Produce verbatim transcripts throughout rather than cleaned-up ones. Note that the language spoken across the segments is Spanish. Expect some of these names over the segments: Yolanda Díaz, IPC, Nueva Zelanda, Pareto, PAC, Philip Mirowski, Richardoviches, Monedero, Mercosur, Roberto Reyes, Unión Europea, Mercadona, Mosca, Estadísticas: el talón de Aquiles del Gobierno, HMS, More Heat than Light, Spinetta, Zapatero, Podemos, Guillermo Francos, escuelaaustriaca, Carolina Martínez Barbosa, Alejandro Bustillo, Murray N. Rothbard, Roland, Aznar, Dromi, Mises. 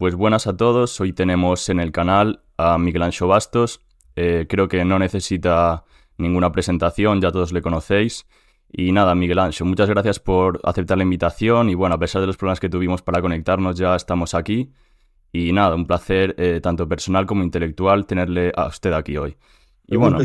Pues buenas a todos, hoy tenemos en el canal a Miguel Anxo Bastos, eh, creo que no necesita ninguna presentación, ya todos le conocéis. Y nada, Miguel Anxo, muchas gracias por aceptar la invitación y bueno, a pesar de los problemas que tuvimos para conectarnos, ya estamos aquí. Y nada, un placer eh, tanto personal como intelectual tenerle a usted aquí hoy. Y bueno,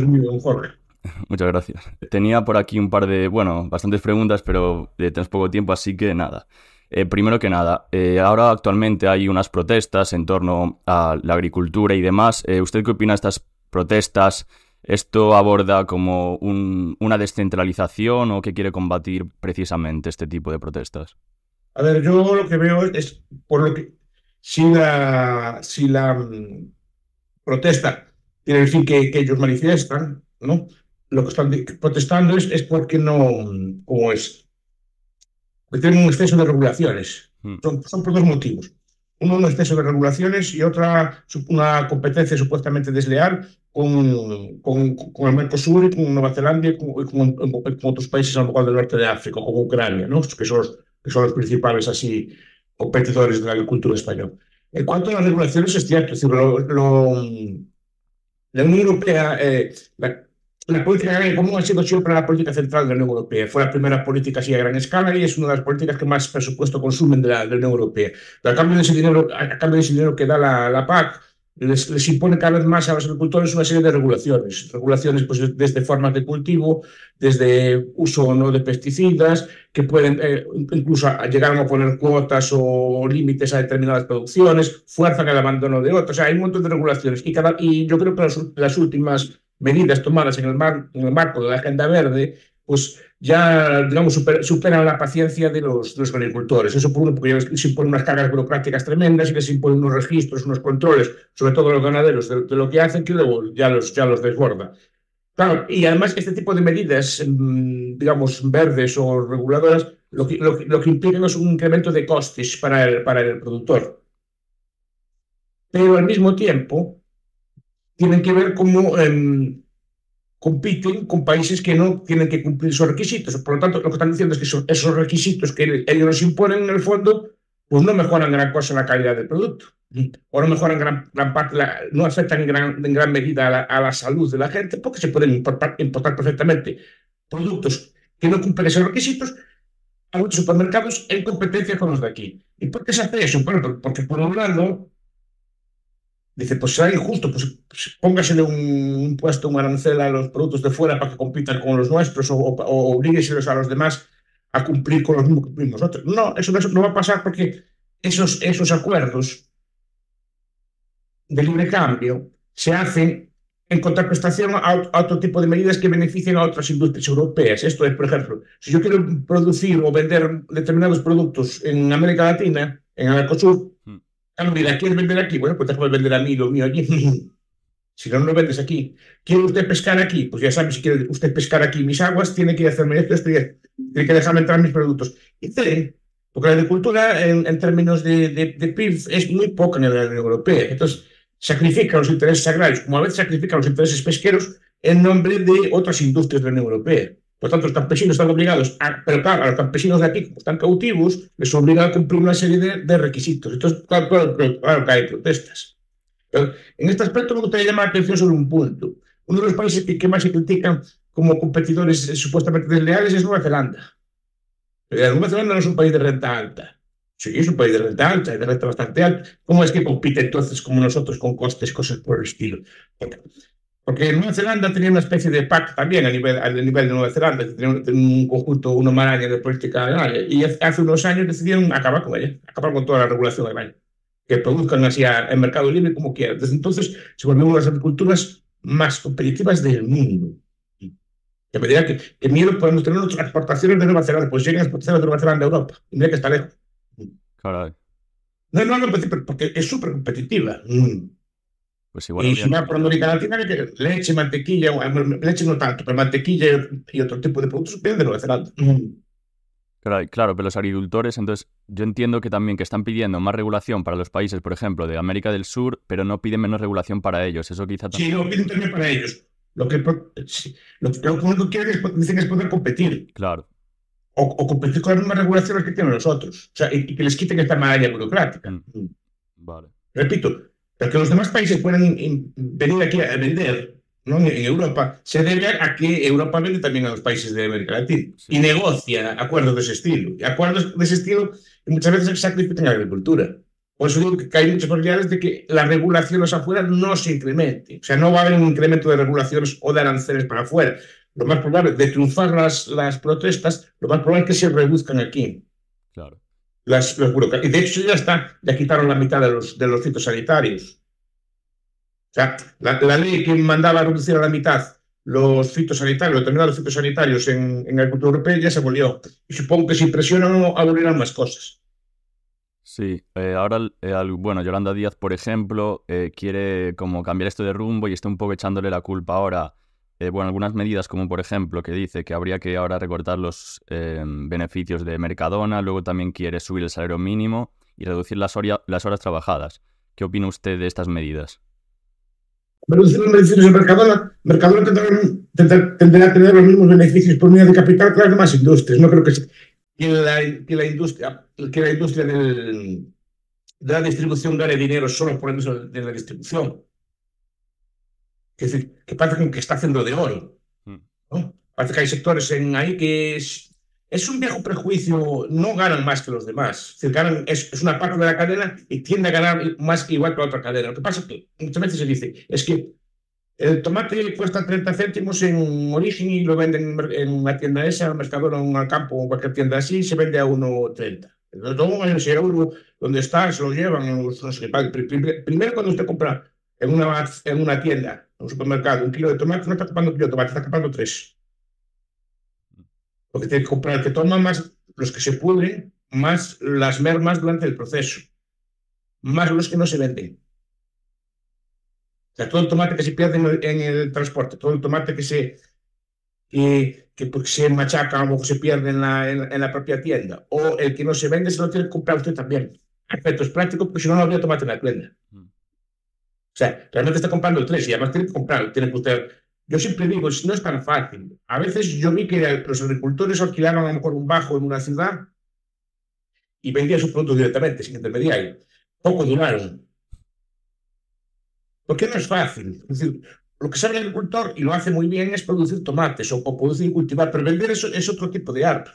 muchas gracias. Tenía por aquí un par de, bueno, bastantes preguntas, pero eh, tenemos poco tiempo, así que nada. Eh, primero que nada, eh, ahora actualmente hay unas protestas en torno a la agricultura y demás. Eh, ¿Usted qué opina de estas protestas? ¿Esto aborda como un, una descentralización o qué quiere combatir precisamente este tipo de protestas? A ver, yo lo que veo es, por lo que si la, si la um, protesta tiene el fin que, que ellos manifiestan, ¿no? Lo que están protestando es, es porque no, como es... que tienen un exceso de regulaciones. Son, son por dos motivos. Uno, un exceso de regulaciones y otra, una competencia supuestamente desleal con, con, con el Mercosur y con Nueva Zelanda y con, con, con otros países, a lo mejor del norte de África, como Ucrania, ¿no? que, son, que son los principales así, competidores de la agricultura española. En cuanto a las regulaciones, es cierto. Es decir, lo, lo, la Unión Europea... Eh, la, La política agraria común ha sido siempre la política central de la Unión Europea. Fue la primera política así a gran escala y es una de las políticas que más presupuesto consumen de la, de la Unión Europea. Pero a cambio de ese dinero, a cambio de ese dinero que da la, la P A C, les, les impone cada vez más a los agricultores una serie de regulaciones. Regulaciones pues, desde formas de cultivo, desde uso o no de pesticidas, que pueden eh, incluso a, llegar a poner cuotas o límites a determinadas producciones, fuerzan el abandono de otras. O sea, hay un montón de regulaciones. Y, cada, y yo creo que las, las últimas... medidas tomadas en el, mar, en el marco de la Agenda Verde, pues ya, digamos, super, superan la paciencia de los, de los agricultores. Eso por uno, porque les imponen unas cargas burocráticas tremendas y les imponen unos registros, unos controles, sobre todo los ganaderos, de, de lo que hacen, que luego ya los, ya los desborda. Claro, y además este tipo de medidas, digamos, verdes o reguladoras, lo que, lo, lo que implican es un incremento de costes para el, para el productor. Pero al mismo tiempo... tienen que ver cómo eh, compiten con países que no tienen que cumplir esos requisitos. Por lo tanto, lo que están diciendo es que son esos requisitos que ellos nos imponen en el fondo, pues no mejoran gran cosa la calidad del producto. O no mejoran gran, gran parte, la, no afectan en gran, en gran medida a la, a la salud de la gente, porque se pueden importar, importar perfectamente productos que no cumplen esos requisitos a muchos supermercados en competencia con los de aquí. ¿Y por qué se hace eso? Bueno, porque por un lado... dice, pues será injusto, pues póngasele un impuesto, un arancel a los productos de fuera para que compitan con los nuestros o, o, o oblígueselos a los demás a cumplir con los mismos que cumplimos nosotros. No, eso no, eso no va a pasar porque esos, esos acuerdos de libre cambio se hacen en contraprestación a, a otro tipo de medidas que beneficien a otras industrias europeas. Esto es, por ejemplo, si yo quiero producir o vender determinados productos en América Latina, en Mercosur, mm. Claro, mira, ¿quieres vender aquí? Bueno, pues déjame vender a mí lo mío allí. Si no, no lo vendes aquí. ¿Quiere usted pescar aquí? Pues ya sabes, si quiere usted pescar aquí mis aguas, tiene que hacerme esto, esto tiene que dejarme entrar mis productos. Y C, porque la agricultura en, en términos de, de, de P I B es muy poca en la Unión Europea. Entonces, sacrifica los intereses agrarios, como a veces sacrifica los intereses pesqueros en nombre de otras industrias de la Unión Europea. Por tanto, los campesinos están obligados, a, pero claro, a los campesinos de aquí, como están cautivos, les obliga a cumplir una serie de, de requisitos. Entonces, claro, claro, claro, claro que hay protestas. Pero en este aspecto me gustaría llamar la atención sobre un punto. Uno de los países que, que más se critican como competidores eh, supuestamente desleales es Nueva Zelanda. Pero Nueva Zelanda no es un país de renta alta. Sí, es un país de renta alta, de renta bastante alta. ¿Cómo es que compite entonces como nosotros con costes, cosas por el estilo? Porque, Porque Nueva Zelanda tenía una especie de pacto también a nivel, a nivel de Nueva Zelanda, que tenía un, un conjunto, una maraña de política agraria, y hace unos años decidieron acabar con ella, acabar con toda la regulación agraria, que produzcan así en mercado libre como quieran. Desde entonces se volvió una de las agriculturas más competitivas del mundo. Y a medida que, que miedo podemos tener nuestras exportaciones de Nueva Zelanda, pues llegan las exportaciones de Nueva Zelanda a Europa, y mira que está lejos. Caray. No, no, no, porque es súper competitiva. Pues igual y si va por América Latina, leche, mantequilla, leche no tanto, pero mantequilla y otro tipo de productos vienen de Nueva Zelanda. Claro, claro, pero los agricultores, entonces, yo entiendo que también que están pidiendo más regulación para los países, por ejemplo, de América del Sur, pero no piden menos regulación para ellos, eso quizá también... Sí, lo piden también para ellos. Lo que único que quieren es, dicen, es poder competir. Claro. O, o competir con las mismas regulaciones que tienen los otros, o sea, y, y que les quiten esta malla burocrática. Mm. Vale. Repito, para que los demás países puedan venir aquí a vender, ¿no?, en Europa, se debe a que Europa vende también a los países de América Latina, sí, y negocia acuerdos de ese estilo. Y acuerdos de ese estilo muchas veces sacrifican la agricultura. Por eso digo que hay muchas posibilidades de que las regulaciones afuera no se incrementen. O sea, no va a haber un incremento de regulaciones o de aranceles para afuera. Lo más probable, de triunfar las, las protestas, lo más probable es que se reduzcan aquí. Claro. Las, las burocracias. Y de hecho ya está, ya quitaron la mitad de los, de los fitosanitarios. O sea, la, la ley que mandaba reducir a la mitad los fitosanitarios, determinados los fitosanitarios en, en la agricultura europea, ya se abolió. Y supongo que si presionan, abolirán más cosas. Sí, eh, ahora, eh, bueno, Yolanda Díaz, por ejemplo, eh, quiere como cambiar esto de rumbo y está un poco echándole la culpa ahora. Eh, bueno, algunas medidas como, por ejemplo, que dice que habría que ahora recortar los eh, beneficios de Mercadona, luego también quiere subir el salario mínimo y reducir las, horia, las horas trabajadas. ¿Qué opina usted de estas medidas? Reducir los beneficios de Mercadona. Mercadona tendrá, tendrá que tener los mismos beneficios por unidad de capital que las demás industrias. No creo que se... Que la, que la industria, que la industria del, de la distribución gane dinero solo por eso de la distribución. Es decir, que pasa con que está haciendo de oro, ¿no? Parece que hay sectores en ahí que es, es un viejo prejuicio, no ganan más que los demás. Es decir, ganan, es, es una parte de la cadena y tiende a ganar más que igual que la otra cadena. Lo que pasa es que muchas veces se dice es que el tomate cuesta treinta céntimos en origen y lo venden en una tienda esa, en un Mercadona, en un campo o cualquier tienda así, y se vende a uno treinta. Lo toman en ese euro donde está, se lo llevan. No sé, primero, cuando usted compra en una, en una tienda, en un supermercado, un kilo de tomate, no está comprando un kilo de tomate, está comprando tres. Porque tiene que comprar el que toma más los que se pudren, más las mermas durante el proceso, más los que no se venden. O sea, todo el tomate que se pierde en el, en el transporte, todo el tomate que se, que, que se machaca o se pierde en la, en, en la propia tienda, o el que no se vende se lo tiene que comprar usted también. Perfecto, es práctico porque si no, no habría tomate en la tienda. O sea, realmente está comprando el tres y además tiene que comprarlo. Tiene que usted... Yo siempre digo, no es tan fácil. A veces yo vi que los agricultores alquilaron a lo mejor un bajo en una ciudad y vendían sus productos directamente, sin intermediario. Poco duraron. Porque no es fácil. Es decir, lo que sabe el agricultor, y lo hace muy bien, es producir tomates o, o producir y cultivar, pero vender eso es otro tipo de arte.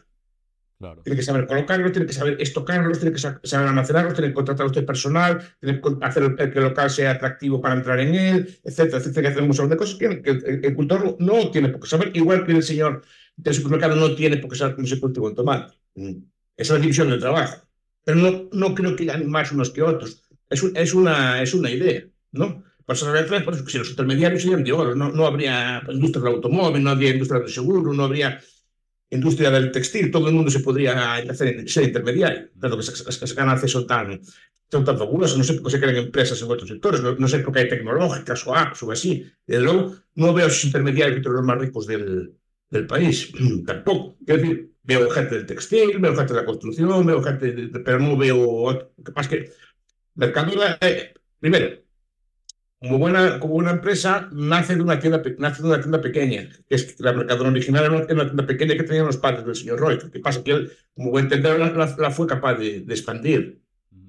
Claro. Tiene que saber colocarlos, tiene que saber estocarlos, tiene que saber almacenarlos, tiene que contratar a usted personal, tiene que hacer que el local sea atractivo para entrar en él, etcétera, etcétera, que hacer un montón de cosas que el, el agricultor no tiene por qué saber, igual que el señor del supermercado no tiene por qué saber cómo se cultiva un tomate. Esa es la división del trabajo. Pero no, no creo que ganen más unos que otros. Es, un, es, una, es una idea, ¿no? Por eso que si los intermediarios serían de oro, no, no habría industria del automóvil, no habría industria del seguro, no habría industria del textil, todo el mundo se podría hacer, ser intermediario, dado que las ganancias son tan, tan, tan fabulosas. No sé por qué se crean empresas en otros sectores, no, no sé por qué hay tecnológicas o apps o así. Desde luego, no veo esos intermediarios entre los más ricos del, del país, tampoco. Quiero decir, veo gente del textil, veo gente de la construcción, veo gente, de, pero no veo más que Mercadona. Eh, primero, Como buena, como una empresa, nace de una tienda, nace de una tienda pequeña. Es la Mercadona original era una, era una tienda pequeña que tenían los padres del señor Roy. Lo que pasa es que él, como buen tendero, la, la, la fue capaz de, de expandir.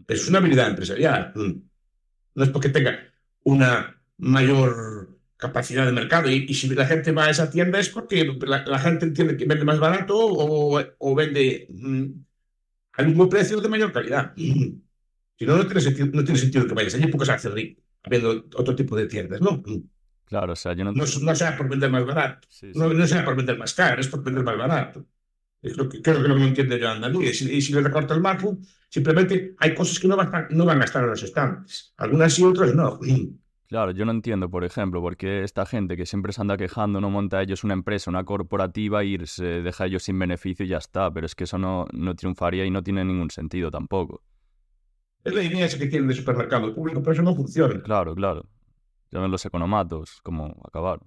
Pero es una habilidad empresarial. No es porque tenga una mayor capacidad de mercado. Y, y si la gente va a esa tienda es porque la, la gente entiende que vende más barato o, o vende mmm, al mismo precio de mayor calidad. Si no, no tiene sentido, no tiene sentido que vayas allí porque se hace rico habiendo otro tipo de tiendas, ¿no? Claro, o sea, yo no... No, no sea por vender más barato, sí, sí. No, no sea por vender más caro, es por vender más barato. Es lo que, creo que lo que no entiende Yolanda Díaz. Y si, y si le recorta el marco, simplemente hay cosas que no van a, no van a estar en los estantes. Algunas sí, otras no. Claro, yo no entiendo, por ejemplo, por qué esta gente que siempre se anda quejando no monta a ellos una empresa, una corporativa, y se deja a ellos sin beneficio y ya está. Pero es que eso no, no triunfaría y no tiene ningún sentido tampoco. Es la idea que tienen de supermercado público, pero eso no funciona. Claro, claro. Ya ven los economatos, como acabaron.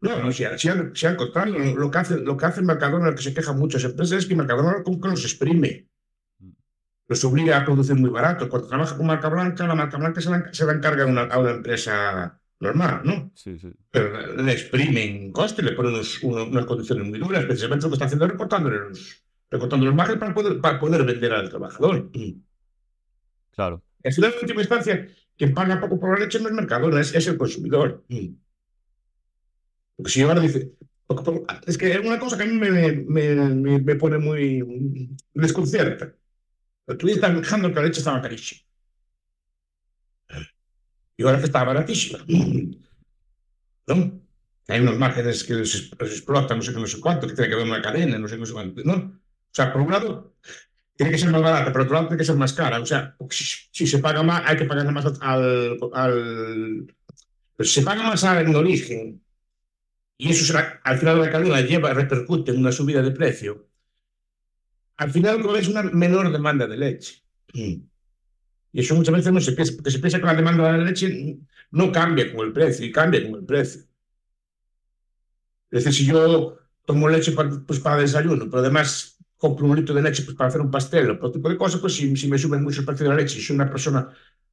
No, no, si, si, han, si han contado, lo que hace, lo que hace Mercadona, lo que se quejan muchas empresas, es que Mercadona como que los exprime. Los obliga a producir muy barato. Cuando trabaja con marca blanca, la marca blanca se la, se la encarga una, a una empresa normal, ¿no? Sí, sí. Pero le exprimen coste, le ponen unos, unos, unas condiciones muy duras. Precisamente lo que está haciendo es recortándole los... recortando los márgenes para poder, para poder vender al trabajador. Claro. Es la última instancia que paga poco por la leche no es Mercadona, es, es el consumidor. Porque si ahora dice... Es que es una cosa que a mí me, me, me, me pone muy desconcierta. Tú ya estás dejando que la leche estaba carísima. Y ahora que está baratísima. ¿No? Hay unos márgenes que se explotan, no sé qué, no sé cuánto, que tiene que haber una cadena, no sé qué, no sé cuánto. ¿No? O sea, por un lado, tiene que ser más barata, pero por otro lado, tiene que ser más cara. O sea, si, si se paga más, hay que pagar más al... al... Pero si se paga más en origen, y eso será, al final de la cadena lleva, repercute en una subida de precio, al final es una menor demanda de leche. Y eso muchas veces no se piensa, porque se piensa que la demanda de la leche no cambia con el precio, y cambia con el precio. Es decir, si yo tomo leche para, pues, para desayuno, pero además compro un litro de leche pues, para hacer un pastel, otro tipo de cosas, pues si, si me suben mucho el precio de la leche y soy una persona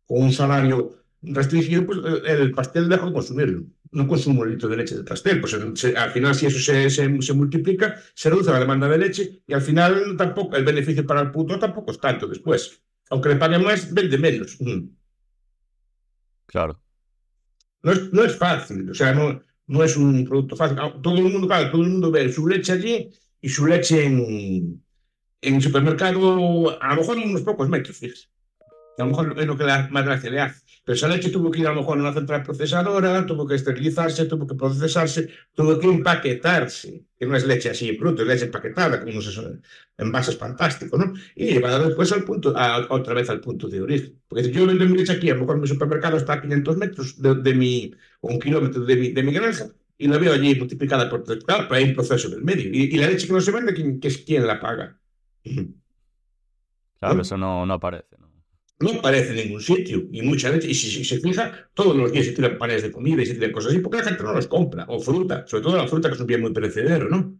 con un salario restringido, pues el pastel dejo de consumirlo. No consumo el litro de leche del pastel. Pues se, al final, si eso se, se, se multiplica, se reduce la demanda de leche y al final tampoco el beneficio para el puto tampoco es tanto después. Aunque le pague más, vende menos. Mm. Claro. No es, no es fácil, o sea, no... No es un producto fácil. Todo el mundo, claro, todo el mundo ve su leche allí y su leche en, en el supermercado, a lo mejor en unos pocos metros, fíjese. A lo mejor es lo que la, más gracia le hace. Pero esa leche tuvo que ir a lo mejor a una central procesadora, tuvo que esterilizarse, tuvo que procesarse, tuvo que empaquetarse. Que no es leche así en bruto, es leche empaquetada, con unos envases fantásticos, ¿no? Y llevada después al punto, a, otra vez al punto de origen. Porque si yo vendo mi leche aquí, a lo mejor mi supermercado está a quinientos metros de, de mi, o un kilómetro de mi, de mi granja, y la veo allí multiplicada por tres, claro, pero hay un proceso en el medio. Y, y la leche que no se vende, ¿quién, que es quien la paga? Claro, ¿no? Eso no, no aparece, ¿no? No aparece en ningún sitio, y mucha leche. Y si, si se fija, todos los días se tiran panes de comida y se tiran cosas así, porque la gente no los compra, o fruta, sobre todo la fruta que es un bien muy perecedero, ¿no?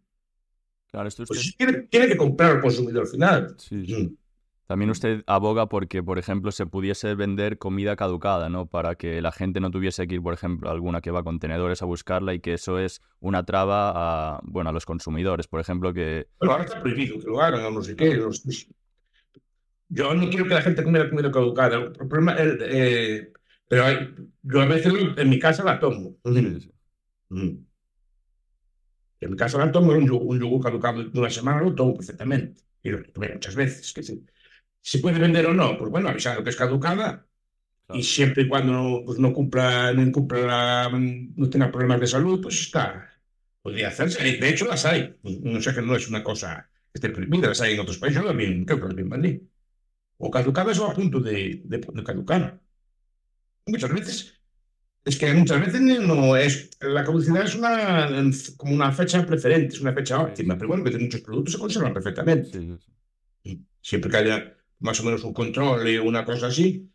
Claro, esto es pues que... Tiene, tiene que comprar al consumidor final. Sí, sí. Mm. También usted aboga porque, por ejemplo, se pudiese vender comida caducada, ¿no? Para que la gente no tuviese que ir, por ejemplo, a alguna que va a contenedores a buscarla y que eso es una traba a, bueno, a los consumidores, por ejemplo, que... Bueno, ahora está prohibido que lo hagan, no sé qué, los... Yo no quiero que la gente coma comida caducada. El problema es, eh, pero hay, yo a veces en mi casa la tomo. Sí, sí. Mm. En mi casa la tomo, un yogur, un yogur caducado de una semana lo tomo perfectamente. Y lo tomé muchas veces. Que sí. ¿Se puede vender o no? Pues bueno, avisado que es caducada. Claro. Y siempre y cuando no, pues no cumpla, no, cumpla la, no tenga problemas de salud, pues está. Podría hacerse. De hecho, las hay. No sé, que no es una cosa que esté prohibida. Las hay en otros países. Yo también creo que las bien vendí. O caducadas o a punto de, de, de caducar. Muchas veces. Es que muchas veces no es. La caducidad es una, como una fecha preferente, es una fecha óptima. Pero bueno, que muchos productos se conservan perfectamente. Sí, sí. Y siempre que haya más o menos un control y una cosa así,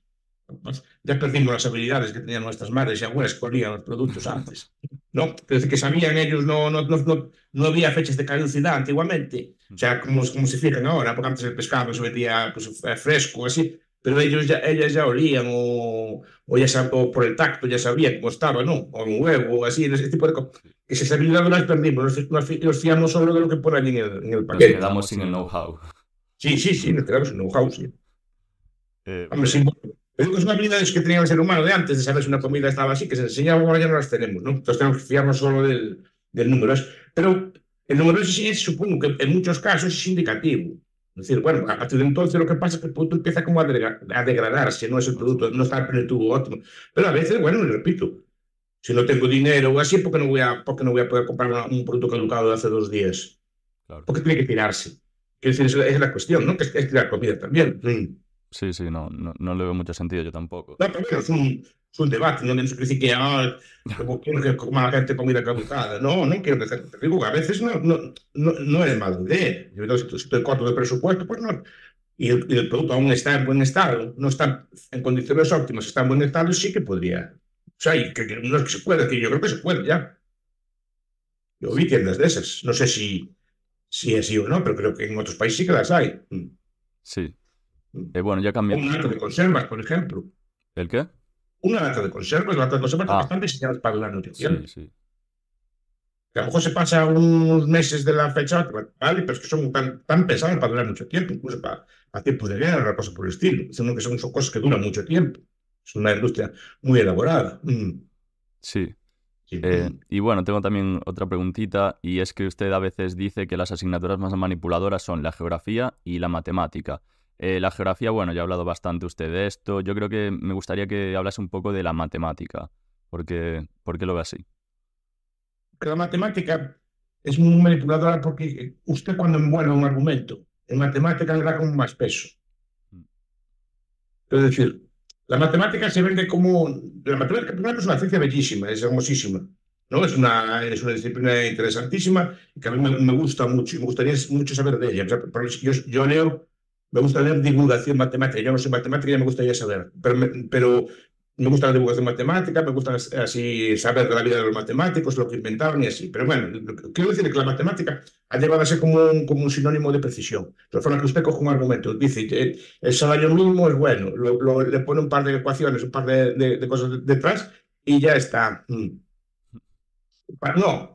pues ya perdimos las habilidades que tenían nuestras madres y abuelas que olían los productos antes. No, desde que sabían ellos, no, no, no, no había fechas de caducidad antiguamente. O sea, como, como se fijan ahora, porque antes el pescado se vendía pues, fresco, así, pero ellos ya, ellas ya olían, o, o ya sab, o por el tacto ya sabían cómo estaba, ¿no? O un huevo, así, ese tipo de cosas. Esas habilidades las perdimos, nos fiamos solo de lo que ponen en el, en el paquete. Nos quedamos sin el know-how. Sí, sí, sí, nos quedamos sin el know-how, sí. Eh, Hombre, sí. Pero son habilidades que tenía el ser humano de antes, de saber si una comida estaba así, que se enseñaba, ahora ya no las tenemos, ¿no? Entonces tenemos que fiarnos solo del, del número. Pero el número es, es, supongo que en muchos casos es indicativo. Es decir, bueno, a partir de entonces lo que pasa es que el producto empieza como a, degra a degradarse, no es el producto, no está en el tubo óptimo. Pero a veces, bueno, repito, si no tengo dinero o así, ¿por qué no voy a, porque no voy a poder comprar una, un producto caducado de hace dos días? Claro. Porque tiene que tirarse. Es decir, esa es la cuestión, ¿no? Que es, es tirar comida también. Mm. Sí, sí, no, no, no le veo mucho sentido yo tampoco. No, pero es un, es un debate, no tenemos que decir que ah, quiero que coma la gente comida caducada. No, no quiero que sea rico. A veces no, no, no, no es mala idea. Si estoy corto de presupuesto, pues no. Y el, y el producto aún está en buen estado, no está en condiciones óptimas, está en buen estado, sí que podría. O sea, y que, que no es que se pueda, que yo creo que se puede ya. Yo vi tiendas de esas. No sé si, si es así o no, pero creo que en otros países sí que las hay. Sí. Eh, bueno, ya cambié. Una lata de conservas, por ejemplo. ¿El qué? Una lata de conservas, lata de conservas ah. que están diseñadas para la nutrición. Sí, sí. que a lo mejor se pasa unos meses de la fecha, vale, pero es que son tan, tan pesadas para durar mucho tiempo, incluso para, para tiempos de guerra, una cosa por el estilo. Sino que son, son cosas que duran mucho tiempo. Es una industria muy elaborada. Mm. Sí. sí. Eh, y bueno, tengo también otra preguntita, y es que usted a veces dice que las asignaturas más manipuladoras son la geografía y la matemática. Eh, la geografía, bueno, ya ha hablado bastante usted de esto. Yo creo que me gustaría que hablase un poco de la matemática. Porque, ¿por qué lo ve así? Que la matemática es muy manipuladora porque usted cuando envuelve un argumento en matemática le da como más peso. Es decir, la matemática se vende como... La matemática, primero, es una ciencia bellísima, es hermosísima, ¿no? Es una, es una disciplina interesantísima y que a mí me, me gusta mucho y me gustaría mucho saber de ella. O sea, pero yo, yo leo... Me gusta leer divulgación matemática. Yo no soy matemática, ya me gustaría saber. Pero me, pero me gusta la divulgación matemática, me gusta así saber de la vida de los matemáticos, lo que inventaron y así. Pero bueno, quiero decir que la matemática ha llevado a ser como un, como un sinónimo de precisión. La forma que usted coge un argumento, dice, eh, el salario mínimo es bueno, lo, lo, le pone un par de ecuaciones, un par de, de, de cosas detrás y ya está. No,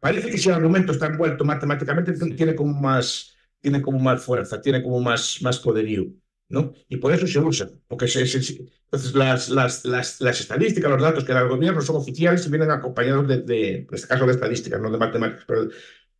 parece que si el argumento está envuelto matemáticamente, tiene como más... tiene como más fuerza, tiene como más, más poderío, ¿no? Y por eso se usa. Porque se, se, se, entonces las, las, las, las estadísticas, los datos que da el gobierno son oficiales y vienen acompañados de, de, en este caso, de estadísticas, no de matemáticas, pero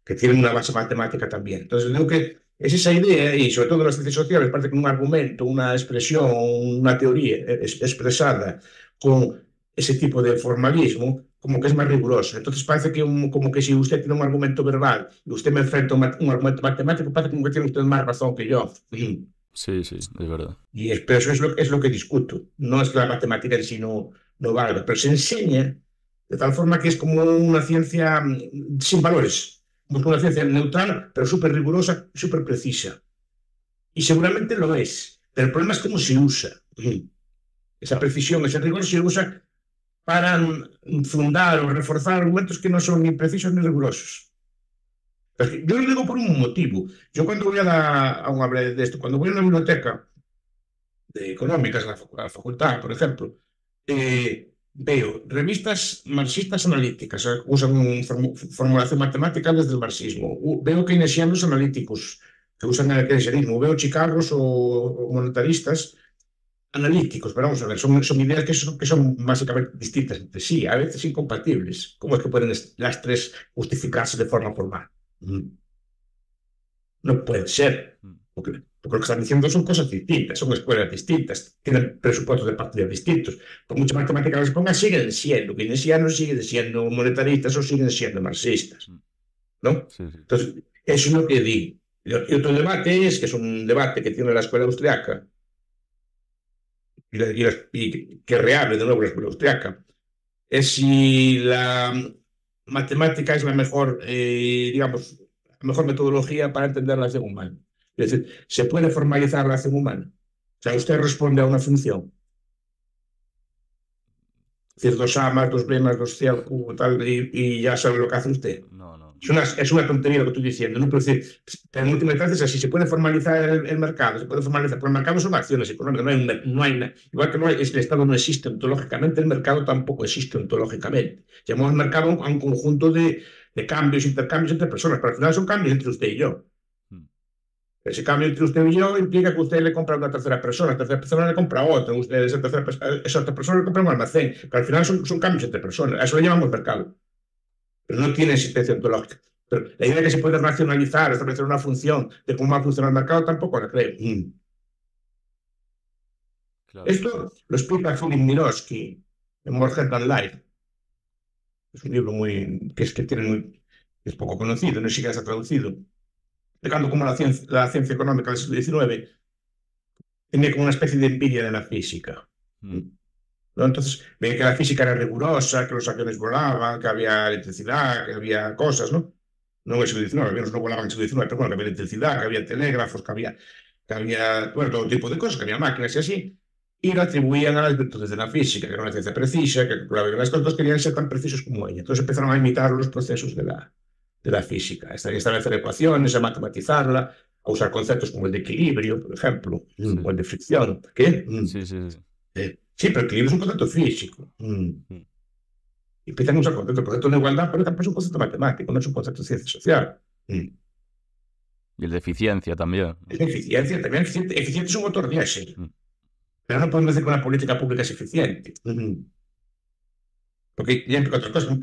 que tienen una base matemática también. Entonces, creo que es esa idea, y sobre todo en las ciencias sociales, parte con un argumento, una expresión, una teoría es, expresada con ese tipo de formalismo, como que es más riguroso. Entonces parece que un, como que si usted tiene un argumento verbal y usted me enfrenta a un, un argumento matemático, parece como que tiene usted más razón que yo. Sí, sí, sí, es verdad. Y es, pero eso es lo, es lo que discuto. No es la matemática en sí, no, no vale. Pero se enseña de tal forma que es como una ciencia sin valores. Una ciencia neutral, pero súper rigurosa, súper precisa. Y seguramente lo es. Pero el problema es cómo se usa. Esa precisión, ese rigor se usa para fundar o reforzar argumentos que no son ni precisos ni rigurosos. Yo lo digo por un motivo. Yo cuando voy a la... Aún hablé de esto. Cuando voy a una biblioteca de económicas, a la facultad, por ejemplo, eh, veo revistas marxistas analíticas, usan formulación matemática desde el marxismo. Veo keynesianos analíticos, que usan el keynesianismo. Veo chicagos o monetaristas analíticos, pero vamos a ver, son, son ideas que son, que son básicamente distintas entre sí, a veces incompatibles. ¿Cómo es que pueden las tres justificarse de forma formal? No puede ser, porque, porque lo que están diciendo son cosas distintas, son escuelas distintas, tienen presupuestos de partidos distintos. Por mucha matemática que les pongan, siguen siendo keynesianos, siguen siendo monetaristas o siguen siendo marxistas, ¿no? Sí, sí. Entonces, eso es lo que digo. Y otro debate es, que es un debate que tiene la escuela austriaca, Y, la, y que reabre de nuevo la escuela austriaca, es si la matemática es la mejor, eh, digamos, la mejor metodología para entender la acción humana. Es decir, ¿se puede formalizar la acción humana? O sea, usted responde a una función. Es decir, dos A más, dos B más, dos C, tal, y, y ya sabe lo que hace usted. No, no. Es una, es una tontería lo que estoy diciendo, ¿no? Pero es decir, en última instancia es así, se puede formalizar el, el mercado, se puede formalizar, pero el mercado son acciones económicas, no hay, no hay, igual que no hay, el Estado no existe ontológicamente, el mercado tampoco existe ontológicamente. Llamamos mercado a un conjunto de, de cambios, intercambios entre personas, pero al final son cambios entre usted y yo. Ese cambio entre usted y yo implica que usted le compra a una tercera persona, la tercera persona le compra a otra, usted, esa, tercera, esa otra persona le compra a un almacén, pero al final son, son cambios entre personas, a eso le llamamos mercado. Pero no tiene existencia ontológica. Pero la idea de que se puede racionalizar, establecer una función de cómo va a funcionar el mercado, tampoco la creo. Mm. Claro. Esto lo explica Philip Mirowski en More Than Life. Es un libro muy, que, es, que tiene muy, es poco conocido, no siquiera se ha traducido. Explicando cómo la ciencia, la ciencia económica del siglo diecinueve tenía como una especie de envidia de la física. Mm. ¿No? Entonces, veía que la física era rigurosa, que los aviones volaban, que había electricidad, que había cosas, ¿no? No en el siglo diecinueve, los aviones no volaban en el siglo diecinueve, pero bueno, que había electricidad, que había telégrafos, que había, que había, bueno, todo tipo de cosas, que había máquinas y así, y lo atribuían a las virtudes de la física, que era una ciencia precisa, que estos dos querían ser tan precisos como ella. Entonces empezaron a imitar los procesos de la, de la física, a establecer ecuaciones, a matematizarla, a usar conceptos como el de equilibrio, por ejemplo, sí. O el de fricción. ¿Qué? Sí, sí, sí. Eh, Sí, pero el equilibrio es un concepto físico. Mm. Empiezan a usar conceptos, el concepto de igualdad, pero tampoco es un concepto matemático, no es un concepto de ciencia social. Sí. Y el de eficiencia también. El de eficiencia también. Eficiente, eficiente es un motor de ese. Mm. Pero no podemos decir que una política pública es eficiente. Mm. Porque, ya entre otras cosas,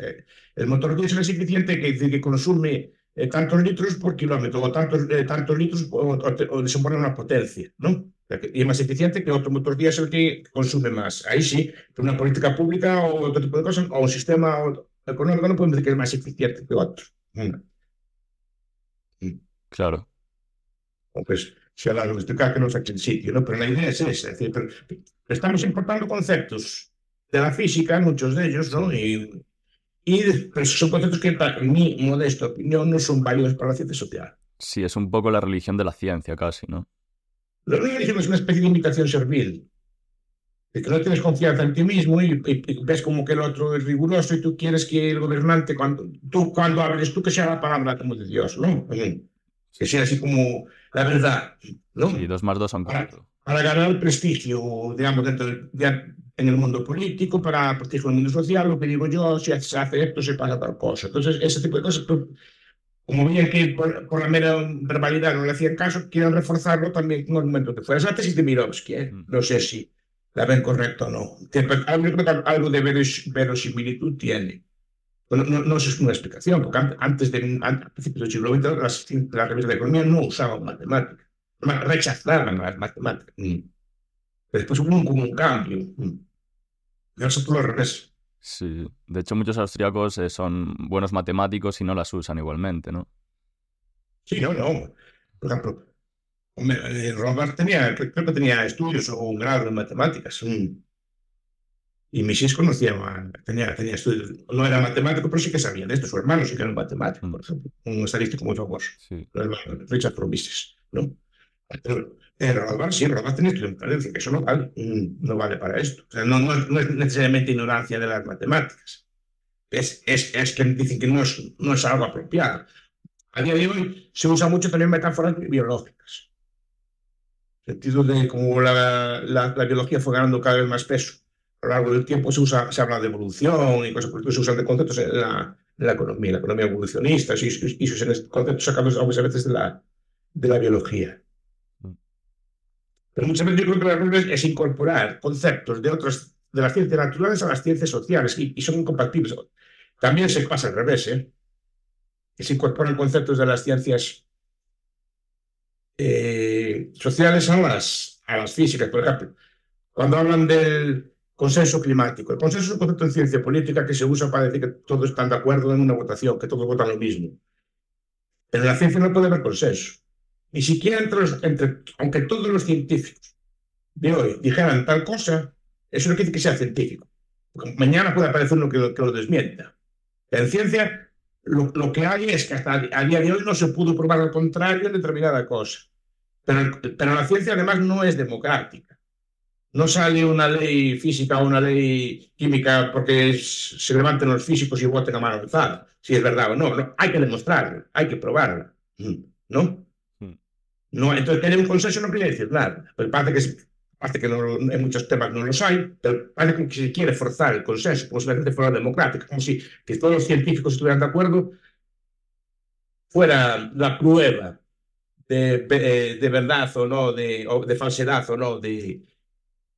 el motor diésel es eficiente que, que consume eh, tantos litros por kilómetro, o tantos, eh, tantos litros, o, o, o desempone una potencia, ¿no? Y es más eficiente que otro motor diésel que consume más. Ahí sí, una política pública o otro tipo de cosas, o un sistema económico, no podemos decir que es más eficiente que otro. Mm. Claro. Pues se ha dado explicar que no es aquí el sitio, ¿no? Pero la idea es esa. Es decir, pero estamos importando conceptos de la física, muchos de ellos, ¿no? Y, y pero son conceptos que, en mi modesta opinión, no son válidos para la ciencia social. Sí, es un poco la religión de la ciencia, casi, ¿no? La religión es una especie de imitación servil. De que no tienes confianza en ti mismo y, y, y ves como que el otro es riguroso y tú quieres que el gobernante, cuando tú cuando hables tú, que sea la palabra como de Dios, ¿no? Oye, que sea así como la verdad, ¿no? Sí, dos más dos son cuatro. Para, para ganar prestigio, digamos, dentro de, de, en el mundo político, para prestigio en el mundo social, lo que digo yo, si se hace esto, se pasa tal cosa. Entonces, ese tipo de cosas, pues, como veían que por, por la mera verbalidad no le hacían caso, quieren reforzarlo también con argumentos de fuerzas. Antes es de Mirowski, ¿eh? Mm. No sé si la ven correcta o no. Algo de veros, verosimilitud tiene. No, no, no es una explicación, porque antes de antes, principios del siglo veinte las, las revistas de economía no usaban matemáticas, rechazaban las matemáticas. Mm. Después hubo un, un cambio. Mm. Y eso todo al revés. Sí, de hecho muchos austríacos eh, son buenos matemáticos y no las usan igualmente, ¿no? Sí, no, no. Por ejemplo, Rothbard tenía, creo que tenía estudios o un grado en matemáticas. Mm. Y Mises conocía, tenía, tenía estudios, no era matemático, pero sí que sabía de esto. Su hermano sí que era un matemático, por ejemplo, un estadístico muy famoso, sí. Richardoviches, Mises, ¿no? Pero eh, Roland sí, Roland tenía estudios en Florencia, que eso no vale, no vale para esto. O sea, no, no, es, no es necesariamente ignorancia de las matemáticas. Es, es, es que dicen que no es, no es algo apropiado. A día de hoy se usa mucho también metáforas biológicas. En el sentido de cómo la, la, la biología fue ganando cada vez más peso. A lo largo del tiempo se, usa, se habla de evolución y cosas por eso, se usan de conceptos en la, en la economía, en la economía evolucionista, y, y, y sus conceptos sacados a veces de la, de la biología. Pero muchas veces yo creo que la regla es, es incorporar conceptos de otras de las ciencias naturales a las ciencias sociales, y, y son incompatibles. También se pasa al revés, ¿eh? Que se incorporan conceptos de las ciencias eh, sociales a las, a las físicas, por ejemplo. Cuando hablan del consenso climático. El consenso es un concepto en ciencia política que se usa para decir que todos están de acuerdo en una votación, que todos votan lo mismo. Pero en la ciencia no puede haber consenso. Ni siquiera entre los, entre, aunque todos los científicos de hoy dijeran tal cosa, eso no quiere decir que sea científico. Porque mañana puede aparecer uno que, que lo desmienta. En ciencia lo, lo que hay es que hasta a día de hoy no se pudo probar lo contrario en determinada cosa. Pero, pero la ciencia además no es democrática. No sale una ley física o una ley química porque es, se levanten los físicos y voten a mano alzada, si es verdad o no. No, hay que demostrarlo, hay que probarlo, ¿no? No, entonces, tener un consenso no quiere decir nada. Pero parece que, es, parece que no, en muchos temas no los hay, pero parece que se quiere forzar el consenso como si la gente fuera democrática, como si que todos los científicos estuvieran de acuerdo, fuera la prueba de, de, de verdad o no, de, o de falsedad o no, de...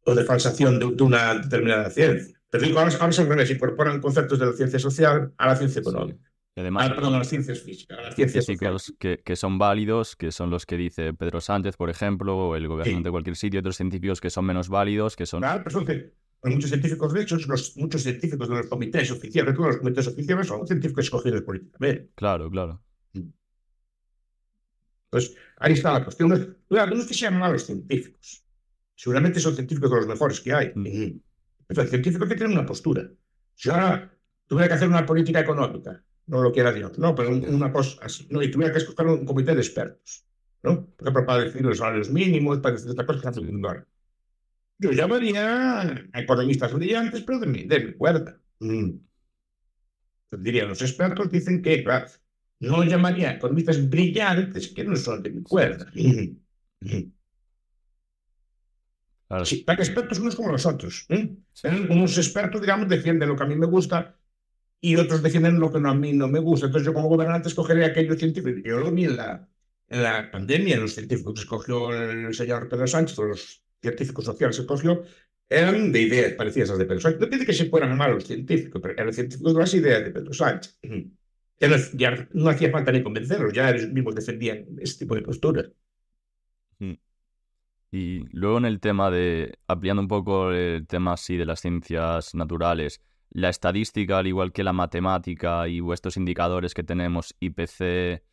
o de falsación de una determinada ciencia. Pero digo, ahora, ahora es al revés, incorporan conceptos de la ciencia social a la ciencia económica. Sí. Además, a, perdón, a las ciencias físicas, a las ciencias físicas que, que son válidos, que son los que dice Pedro Sánchez, por ejemplo, o el gobernante sí. de cualquier sitio, otros científicos que son menos válidos, que son... Claro, pero son que, muchos científicos, de hecho, los, muchos científicos de los comités oficiales, todos los comités oficiales son científicos escogidos políticamente. Claro, claro. Entonces, ahí está la cuestión. Claro, no es que sean malos científicos. Seguramente son científicos los mejores que hay. Mm. Pero el científico que tiene una postura. Si ahora tuviera que hacer una política económica, no lo quiera Dios, no, pero un, una cosa así, ¿no? Y tuviera que escoger un comité de expertos, ¿no? Por ejemplo, para decidir los salarios mínimos, para decidir otras cosas que hacen mundo ahora. Yo llamaría a economistas brillantes, pero de mi, de mi cuerda. Mm. Diría, los expertos dicen que, claro, no llamaría a economistas brillantes que no son de mi cuerda. Mm. Mm. Claro. Sí, para que expertos unos como los otros, ¿eh? Sí. Unos expertos, digamos, defienden lo que a mí me gusta y otros defienden lo que no, a mí no me gusta. Entonces yo como gobernante escogeré aquellos científicos. Yo lo vi en la, en la pandemia, los científicos que escogió el señor Pedro Sánchez, los científicos sociales que escogió, eran de ideas parecidas a las de Pedro Sánchez. No tiene que se fueran malos científicos, pero eran científicos de las ideas de Pedro Sánchez. Ya no, ya no hacía falta ni convencerlos, ya ellos mismos defendían ese tipo de posturas. Y luego en el tema de, ampliando un poco el tema así de las ciencias naturales, la estadística, al igual que la matemática y vuestros indicadores que tenemos, I P C,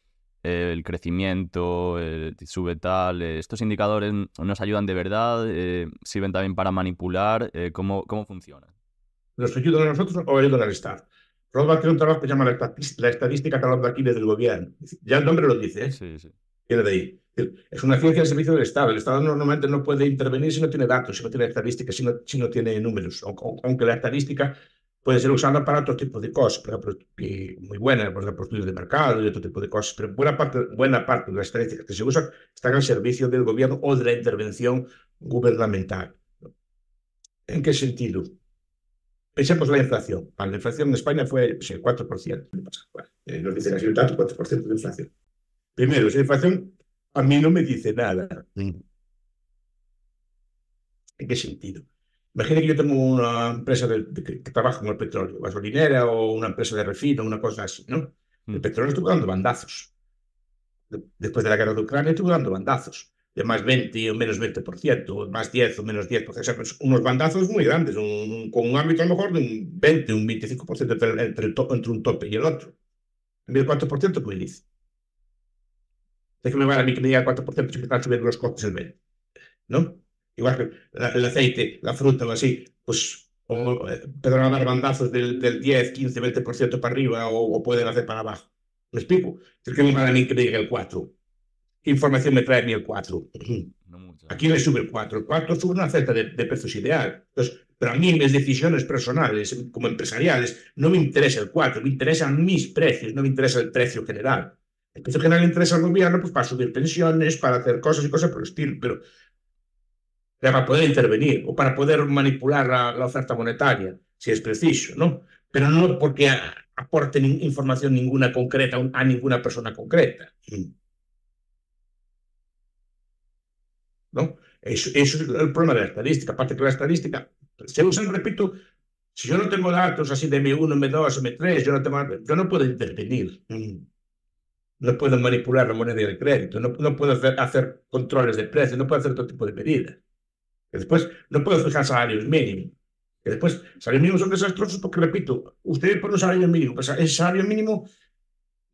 el crecimiento, el sube tal, ¿estos indicadores nos ayudan de verdad? ¿Sirven también para manipular? ¿Cómo, cómo funcionan? ¿Nos ayudan a nosotros o ayudan al Estado? Rothbard tiene un trabajo que se llama la estadística: el talón de Aquiles del Gobierno. Ya el nombre lo dice, ¿eh? Sí, sí. Viene de ahí. Es una ciencia al servicio del Estado. El Estado normalmente no puede intervenir si no tiene datos, si no tiene estadísticas, si no, si no tiene números. Aunque la estadística puede ser usada para otro tipo de cosas, por ejemplo, muy buena, por ejemplo, estudios de mercado y otro tipo de cosas. Pero buena parte, buena parte de las estadísticas que se usan están al servicio del gobierno o de la intervención gubernamental. ¿En qué sentido? Pensemos en la inflación. La inflación en España fue pues, el cuatro por ciento. Nos dicen así un dato, cuatro por ciento de inflación. Primero, esa inflación a mí no me dice nada. ¿En qué sentido? Imagina que yo tengo una empresa de, de, que, que trabaja con el petróleo, gasolinera o una empresa de refino, una cosa así, ¿no? El petróleo estuvo dando bandazos. De, después de la guerra de Ucrania estuvo dando bandazos de más veinte o menos veinte por ciento, o más diez o menos diez por ciento. O sea, unos bandazos muy grandes, un, un, con un ámbito a lo mejor de un veinte, un veinticinco por ciento entre, el, entre, el to, entre un tope y el otro. En vez del cuatro por ciento, ¿qué me dice? Es que me van a mí que me diga el cuatro por ciento si me están subiendo los costes el veinte por ciento, ¿no? Igual que la, el aceite, la fruta o así, pues o, eh, podrán dar bandazos del, del diez, quince, veinte por ciento para arriba o, o pueden hacer para abajo. ¿Me explico? Es que me van a mí que me diga el cuatro por ciento. ¿Qué información me trae a mí el cuatro por ciento? No, ¿a quién le sube el cuatro por ciento? El cuatro por ciento sube una cesta de, de precios ideal. Entonces, pero a mí mis decisiones personales, como empresariales, no me interesa el cuatro por ciento, me interesan mis precios, no me interesa el precio general. El precio general interesa al gobierno pues, para subir pensiones, para hacer cosas y cosas por el estilo, pero para poder intervenir o para poder manipular la, la oferta monetaria, si es preciso, ¿no? Pero no porque aporten información ninguna concreta a ninguna persona concreta, ¿no? Eso, eso es el problema de la estadística. Aparte que la estadística se usa, repito, si yo no tengo datos así de M uno, M dos, M tres, yo no, tengo, yo no puedo intervenir. No puedo manipular la moneda de crédito, no, no puedo hacer, hacer controles de precios, no puedo hacer otro tipo de medidas. Que después no puedo fijar salarios mínimos. Que después, salarios mínimos son desastrosos porque, repito, usted pone un salario mínimo, pero el salario mínimo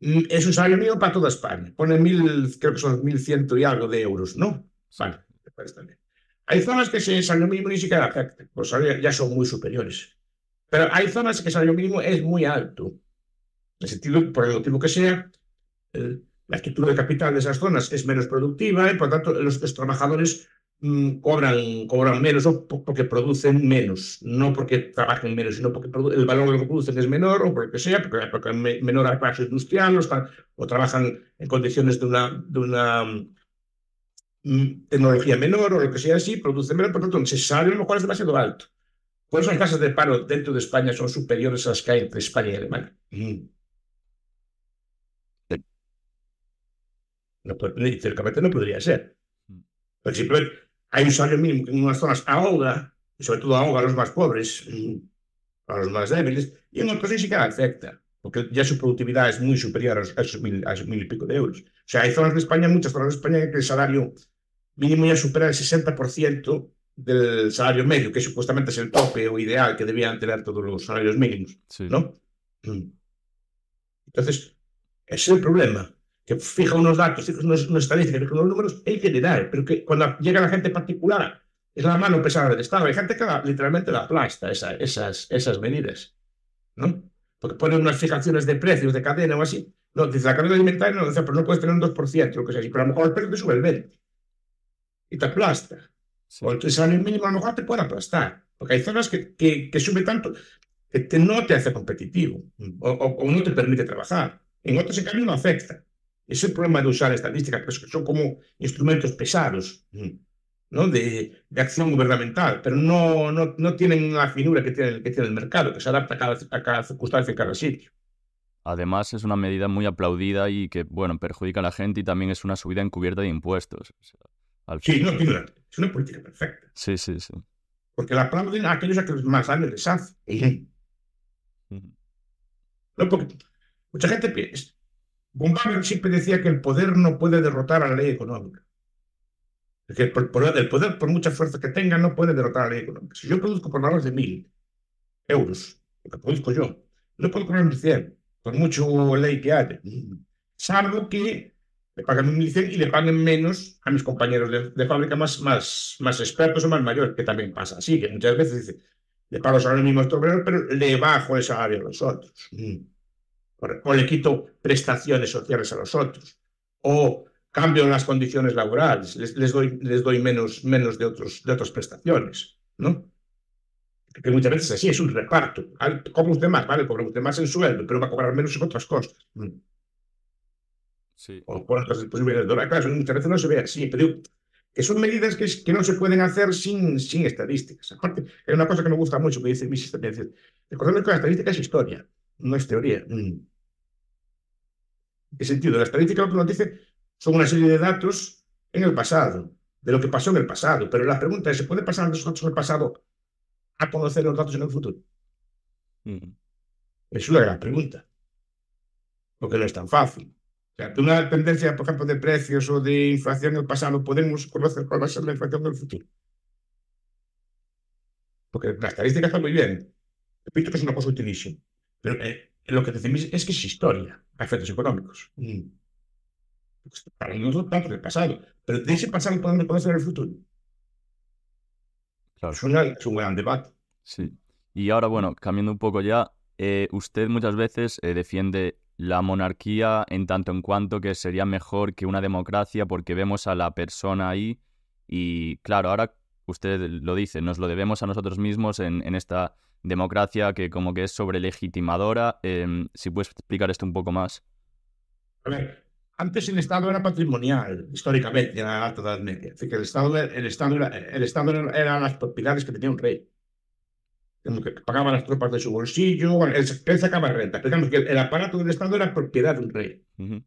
es un salario mínimo para toda España. Pone mil, creo que son mil ciento y algo de euros, ¿no? Vale, después también. Hay zonas que ese salario mínimo ni siquiera afecta, los salarios ya son muy superiores. Pero hay zonas que el salario mínimo es muy alto. En el sentido, por el motivo que sea, la actitud de capital de esas zonas es menos productiva y por tanto los, los trabajadores mmm, cobran, cobran menos o porque producen menos, no porque trabajen menos, sino porque el valor de lo que producen es menor o por lo que sea, porque, porque menor a clase industrial o, están, o trabajan en condiciones de una, de una mmm, tecnología menor o lo que sea así, producen menos, por tanto necesario, lo cual es demasiado alto. Por eso las tasas de paro dentro de España son superiores a las que hay entre España y Alemania. Mm. No, teóricamente no podría ser. Pero simplemente hay un salario mínimo que en unas zonas ahoga, y sobre todo ahoga a los más pobres, a los más débiles, y en otras sí que afecta, porque ya su productividad es muy superior a esos mil, a esos mil y pico de euros. O sea, hay zonas de España, muchas zonas de España, en que el salario mínimo ya supera el sesenta por ciento del salario medio, que supuestamente es el tope o ideal que debían tener todos los salarios mínimos, sí, ¿no? Entonces, ese es el problema. Que fija unos datos, fija unos, unos estadísticas, fija unos números en general, pero que cuando llega la gente particular es la mano pesada del Estado. Hay gente que la, literalmente la aplasta esa, esas, esas medidas, ¿no? Porque ponen unas fijaciones de precios de cadena o así. No, dice la cadena alimentaria, no, dice, pero no puedes tener un dos por ciento, lo que sea, pero a lo mejor el precio te sube el veinte por ciento y te aplasta. Sí. O el salario mínimo a lo mejor te puede aplastar, porque hay zonas que, que, que sube tanto que te, no te hace competitivo o, o, o no te permite trabajar. En otros, en cambio, no afecta. Es el problema de usar estadísticas, que son como instrumentos pesados ¿no? de, de acción gubernamental, pero no, no, no tienen la finura que tiene, que tiene el mercado, que se adapta a cada, a cada circunstancia, a cada sitio. Además, es una medida muy aplaudida y que, bueno, perjudica a la gente, y también es una subida encubierta de impuestos. O sea, al fin... Sí, no, es una política perfecta. Sí, sí, sí. Porque la aplauden a aquellos a que más daño les hace. No, porque mucha gente piensa. Bombardier siempre decía que el poder no puede derrotar a la ley económica. Es que el poder, por mucha fuerza que tenga, no puede derrotar a la ley económica. Si yo produzco por normas de mil euros, lo que produzco yo, no puedo cobrar mil cien, por mucho ley que haya, salvo que me paguen mil cien y le paguen menos a mis compañeros de, de fábrica más, más, más expertos o más mayores, que también pasa así, que muchas veces dice, le pago el salario mínimo a estos obreros, pero le bajo el salario a los otros. O le quito prestaciones sociales a los otros, o cambio las condiciones laborales, les, les doy, les doy menos, menos de, otros, de otras prestaciones, ¿no? Que muchas veces así es un reparto. Cobra usted más, ¿vale? Cobra usted más en sueldo, pero va a cobrar menos en otras cosas. Sí. O por otras posibilidades de dólar. Claro, muchas veces no se ve así, pero digo, que son medidas que, que no se pueden hacer sin, sin estadísticas. Aparte, es una cosa que me gusta mucho que dice mi sistema. Recordemos que la estadística es historia, no es teoría. ¿Qué sentido? La estadística lo que nos dice son una serie de datos en el pasado, de lo que pasó en el pasado. Pero la pregunta es, ¿se puede pasar los datos en el pasado a conocer los datos en el futuro? Mm. Es una gran pregunta, porque no es tan fácil. O sea, de una tendencia, por ejemplo, de precios o de inflación en el pasado, podemos conocer cuál va a ser la inflación del futuro. Porque la estadística está muy bien. Repito que es una cosa utilísima. Pero eh, lo que decimos es que es historia a efectos económicos. Mm. Para nosotros, tanto del pasado. Pero de ese pasado podemos conocer el futuro. Claro. Es, una, es un gran debate. Sí. Y ahora, bueno, cambiando un poco ya, eh, usted muchas veces eh, defiende la monarquía en tanto en cuanto que sería mejor que una democracia porque vemos a la persona ahí y, claro, ahora usted lo dice, nos lo debemos a nosotros mismos en, en esta democracia que como que es sobrelegitimadora. Eh, si puedes explicar esto un poco más. A ver, antes el Estado era patrimonial, históricamente, en la Alta Edad Media. Así que el Estado, el Estado, era, el Estado eran las propiedades que tenía un rey. Que pagaban las tropas de su bolsillo, él, él sacaba renta. Digamos que el, el aparato del Estado era propiedad de un rey. Uh-huh.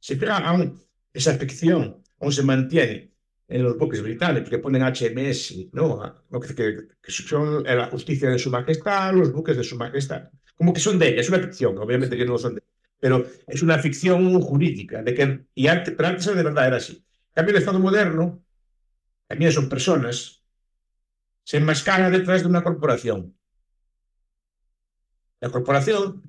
Si aún esa ficción aún se mantiene en los buques británicos, que ponen H M S, ¿no? que, que, que son la justicia de su majestad, los buques de su majestad. Como que son de ella, es una ficción, obviamente que no son de ella. Pero es una ficción jurídica, de que, y antes, pero antes de verdad era así. En cambio, el Estado moderno, también son personas, se enmascaran detrás de una corporación. La corporación,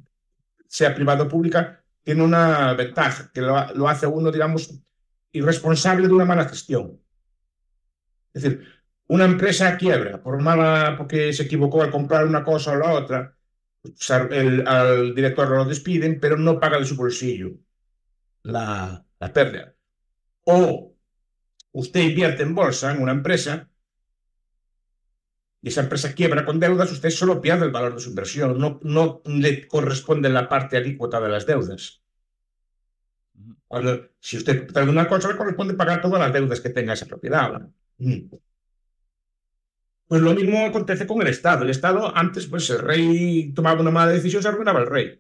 sea privada o pública, tiene una ventaja, que lo, lo hace uno, digamos, irresponsable de una mala gestión. Es decir, una empresa quiebra por mala, porque se equivocó al comprar una cosa o la otra. El, al director lo despiden, pero no paga de su bolsillo la, la pérdida. O usted invierte en bolsa en una empresa y esa empresa quiebra con deudas, usted solo pierde el valor de su inversión, no, no le corresponde la parte alícuota de las deudas. Cuando, si usted trae una cosa, le corresponde pagar todas las deudas que tenga esa propiedad. ¿No? Pues lo mismo acontece con el Estado. El Estado, antes, pues el rey tomaba una mala decisión, se arruinaba el rey.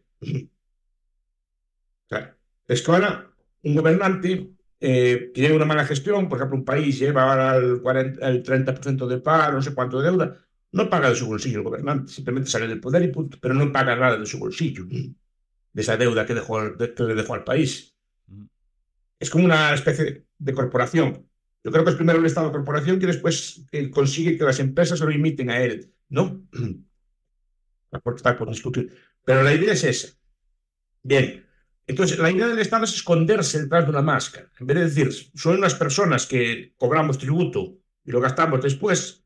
Claro. Es que ahora un gobernante eh, que lleva una mala gestión, por ejemplo, un país lleva ahora el, cuarenta, el treinta por ciento de paro, no sé cuánto de deuda, no paga de su bolsillo el gobernante, simplemente sale del poder y punto, pero no paga nada de su bolsillo, de esa deuda que, dejó, que le dejó al país. Es como una especie de corporación. Yo creo que es primero el Estado corporación que después eh, consigue que las empresas se lo imiten a él, ¿no? Está por discutir. Pero la idea es esa. Bien. Entonces, la idea del Estado es esconderse detrás de una máscara. En vez de decir, son unas personas que cobramos tributo y lo gastamos después,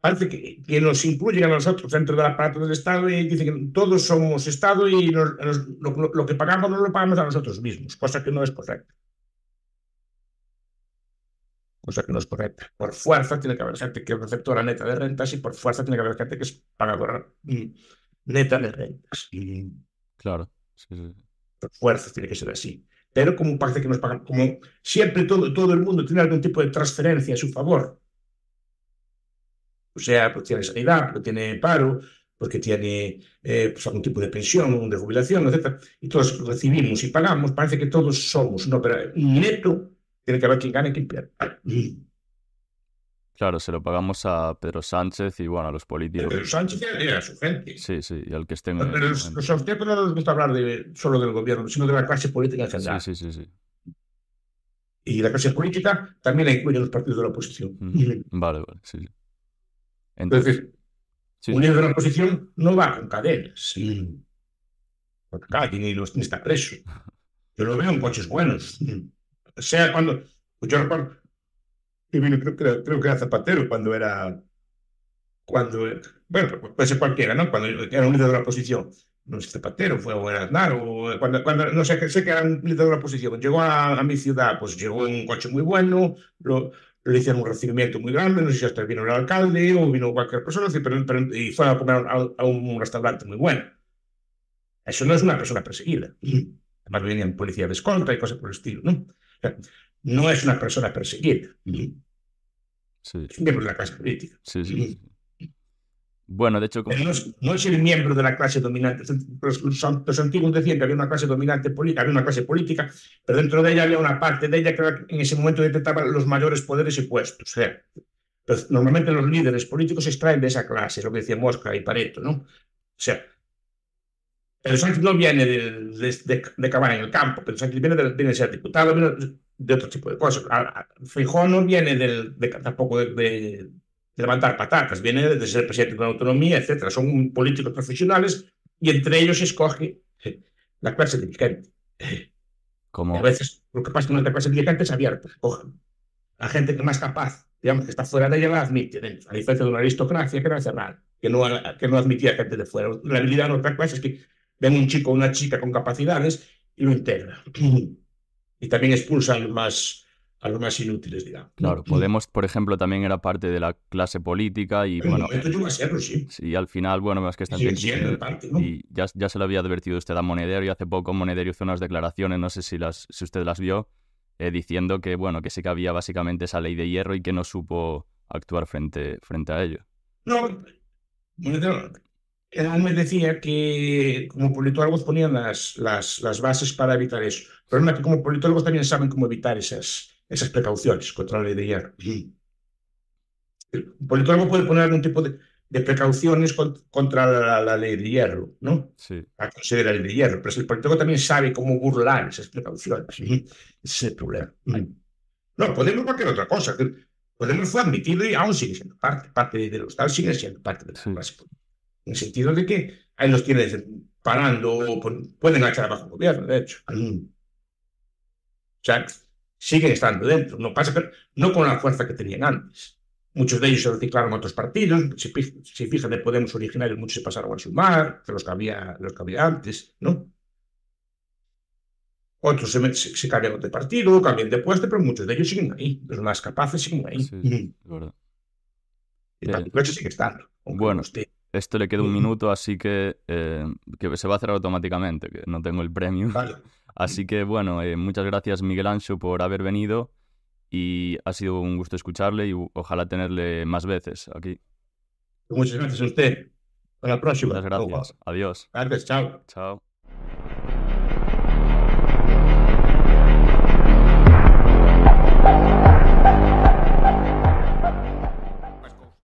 parece que, que nos incluyen a nosotros dentro del aparato del Estado y dicen que todos somos Estado y nos, nos, lo, lo que pagamos no lo pagamos a nosotros mismos, cosa que no es correcta. Cosa que no es correcta. Por fuerza tiene que haber gente que es receptora neta de rentas y por fuerza tiene que haber gente que es pagadora neta de rentas. Claro. Sí, sí. Por fuerza tiene que ser así. pero como parece que nos pagan, como siempre todo, todo el mundo tiene algún tipo de transferencia a su favor. O sea, pues tiene sanidad, pues tiene paro, porque tiene eh, pues algún tipo de pensión, de jubilación, etcétera. Y todos recibimos y pagamos, parece que todos somos. No, pero neto tiene que haber quien gane y quien pierda. Claro, se lo pagamos a Pedro Sánchez y, bueno, a los políticos. Pedro Sánchez y a su gente. Sí, sí, y al que estén... Pero, pero los, los austriacos no les gusta hablar de, solo del gobierno, sino de la clase política en general. Sí, sí, sí, sí. Y la clase política también incluye los partidos de la oposición. Mm-hmm. Vale, vale, sí, sí. Entonces, Entonces sí, un líder de la oposición no va con cadenas, sí, por la calle, ni, los, ni está preso. Yo lo veo en coches buenos. O sea, cuando... Pues yo recuerdo... Creo, creo, creo que era Zapatero cuando era, cuando bueno, puede ser cualquiera, ¿no? Cuando era un líder de la oposición, no sé, Zapatero fue o era Aznar, o cuando, cuando no sé, sé que era un líder de la oposición, llegó a, a mi ciudad, pues llegó en un coche muy bueno, lo, le hicieron un recibimiento muy grande, no sé si hasta vino el alcalde o vino cualquier persona, pero, pero, y fue a comer a, a un restaurante muy bueno. Eso no es una persona perseguida. Además venían policía de escolta y cosas por el estilo, ¿no? O sea, no es una persona perseguida. Sí. Es un miembro de la clase política. Sí, sí, sí. Bueno, de hecho... Como... No, es, no es el miembro de la clase dominante. Los, los antiguos decían que había una clase dominante política, había una clase política, pero dentro de ella había una parte de ella que en ese momento detentaba los mayores poderes y puestos. O sea, pues normalmente los líderes políticos se extraen de esa clase, es lo que decía Mosca y Pareto, ¿no? O sea, Pedro Sánchez no viene de, de, de, de cavar en el campo, Pedro Sánchez viene de, viene de ser diputado, viene de, de otro tipo de cosas. Feijóo no viene del, de, tampoco de, de levantar patatas, viene de ser presidente de una autonomía, etcétera. Son políticos profesionales y entre ellos se escoge la clase dirigente. ¿Cómo? A veces lo que pasa es que nuestra clase dirigente es abierta, cojan la gente que más capaz, digamos que está fuera de ella, la admite, a diferencia de una aristocracia que era cerrada, que no, que no admitía gente de fuera. La habilidad de otra clase es que ven un chico o una chica con capacidades y lo integra. Y también expulsa a los más, a los más inútiles, digamos. Claro, Podemos, por ejemplo, también era parte de la clase política y, en bueno... En yo iba a serlo, sí. Y al final, bueno, más que están... Sí, sí, parte, ¿no? Y ya, ya se lo había advertido usted a Monedero y hace poco Monedero hizo unas declaraciones, no sé si, las, si usted las vio, eh, diciendo que, bueno, que sí que había básicamente esa ley de hierro y que no supo actuar frente, frente a ello. No, Monedero... Él me decía que como politólogos ponían las, las, las bases para evitar eso. El problema es que como politólogos también saben cómo evitar esas, esas precauciones contra la ley de hierro. Un politólogo puede poner algún tipo de, de precauciones con, contra la, la ley de hierro, ¿no? Sí. A considerar la ley de hierro. Pero el politólogo también sabe cómo burlar esas precauciones. Ese es el problema. No, Podemos cualquier otra cosa. Podemos fue admitido y aún sigue siendo parte, parte de los tal, sigue siendo parte de la clase política. En el sentido de que ahí los tienes parando, o pueden echar abajo el gobierno, de hecho. O sea, siguen estando dentro. No pasa, pero no con la fuerza que tenían antes. Muchos de ellos se reciclaron a otros partidos. Si, si fijan de Podemos originarios, muchos se pasaron a Sumar, que los que había, los que había antes, ¿no? Otros se, se, se cambian de partido, cambian de puesto, pero muchos de ellos siguen ahí. Los más capaces siguen ahí. Sí, sí, es verdad. Y el partido sigue estando. Bueno, usted. Esto le queda un minuto, así que, eh, que se va a cerrar automáticamente, que no tengo el premio. Vale. Así que, bueno, eh, muchas gracias, Miguel Anxo, por haber venido y ha sido un gusto escucharle y ojalá tenerle más veces aquí. Muchas gracias a usted. Hasta la próxima. Muchas gracias. Adiós. Gracias, chao. Chao.